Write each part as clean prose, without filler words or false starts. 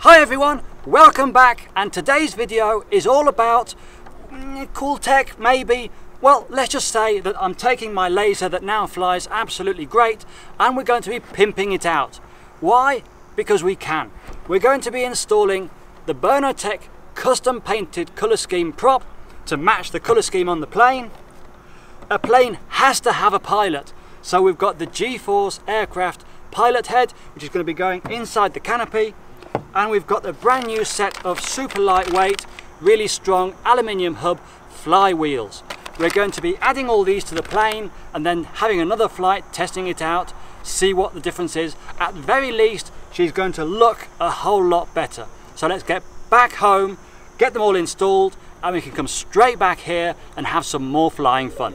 Hi everyone, welcome back, and today's video is all about cool tech maybe. Well, let's just say that I'm taking my laser that now flies absolutely great and we're going to be pimping it out. Why? Because we can. We're going to be installing the Bernotech custom painted colour scheme prop to match the colour scheme on the plane. A plane has to have a pilot, so we've got the g-force aircraft pilot head, which is going to be going inside the canopy. And we've got the brand new set of super lightweight, really strong aluminium hub flywheels. We're going to be adding all these to the plane and then having another flight, testing it out, see what the difference is. At the very least, she's going to look a whole lot better. So let's get back home, get them all installed, and we can come straight back here and have some more flying fun.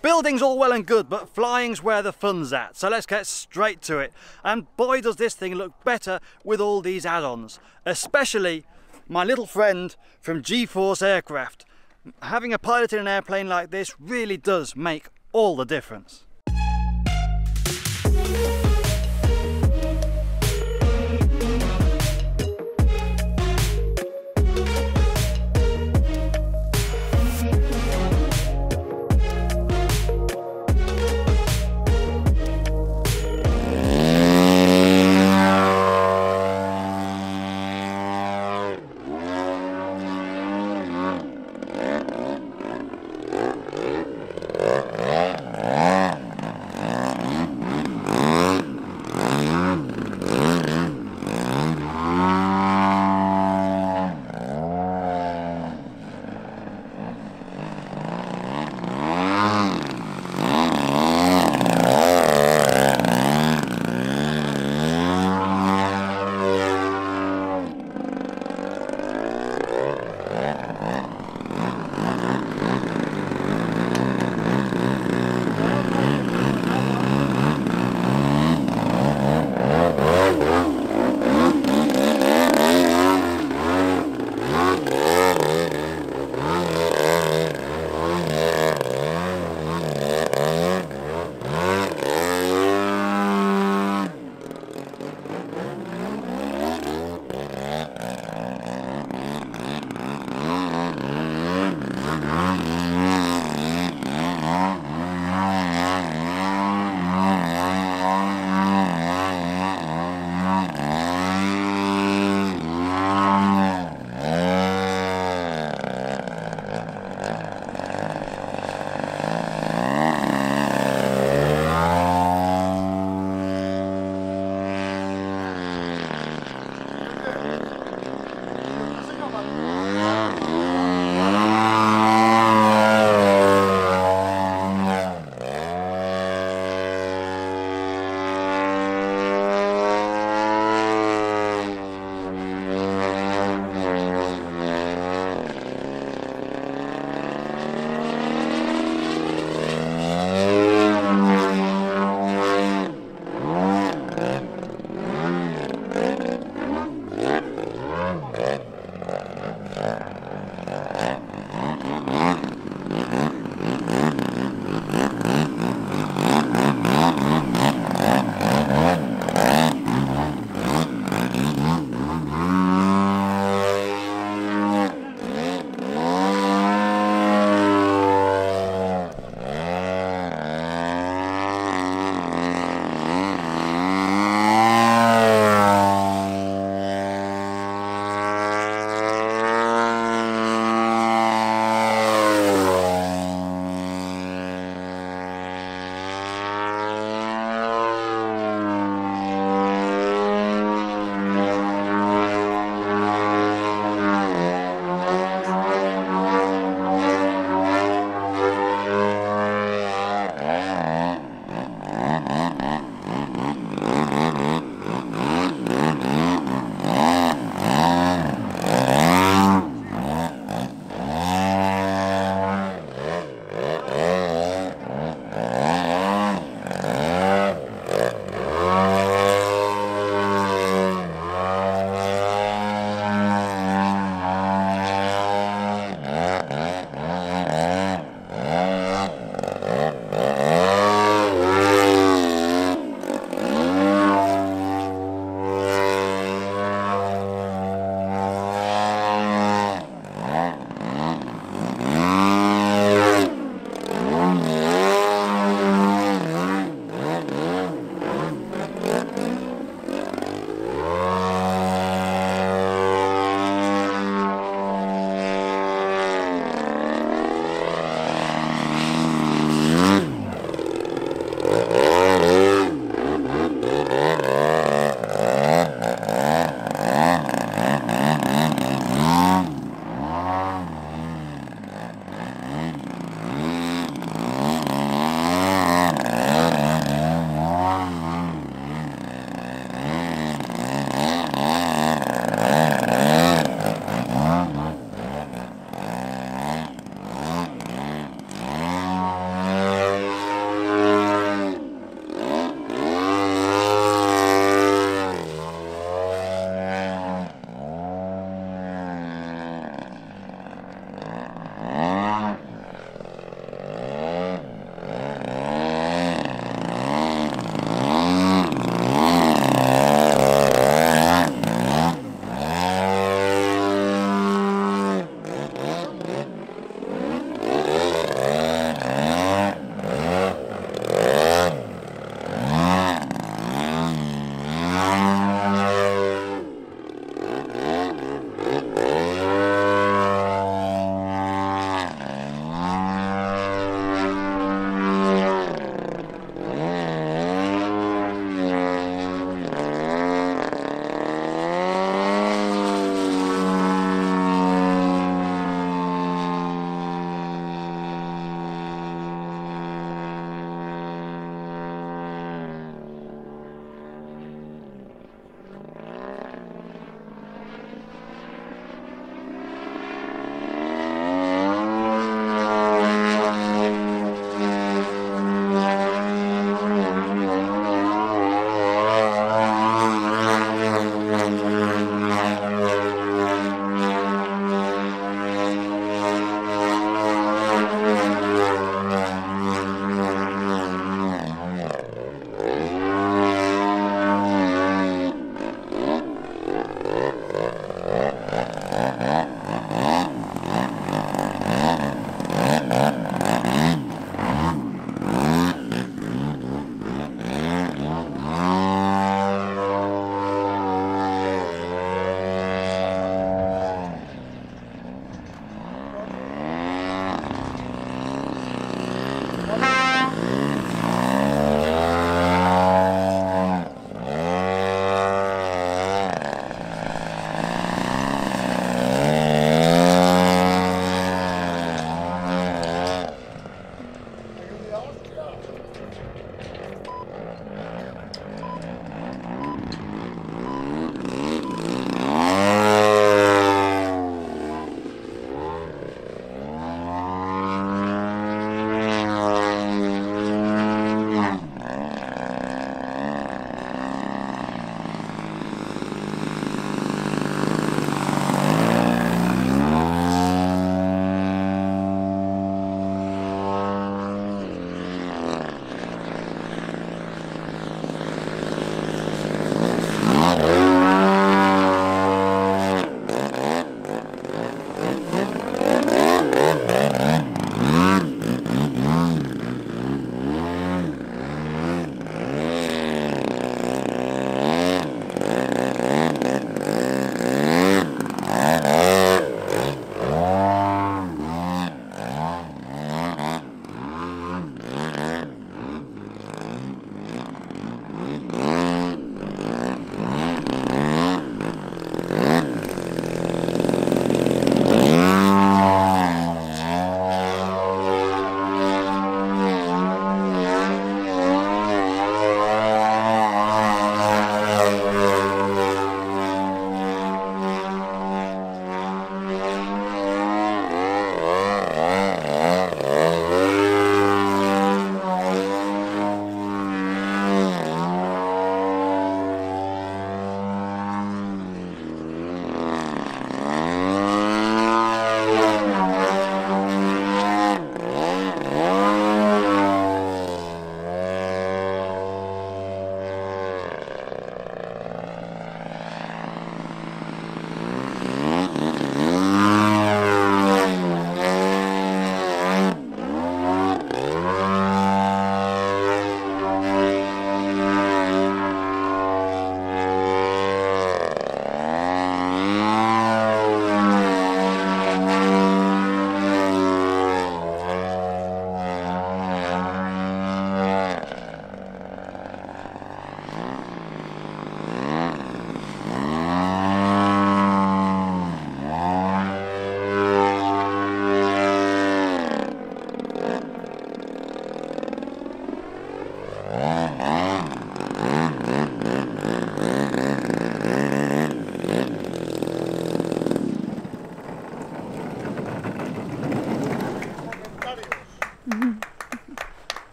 Building's all well and good, but flying's where the fun's at, so let's get straight to it. And boy, does this thing look better with all these add-ons, especially my little friend from G-Force Aircraft. Having a pilot in an airplane like this really does make all the difference.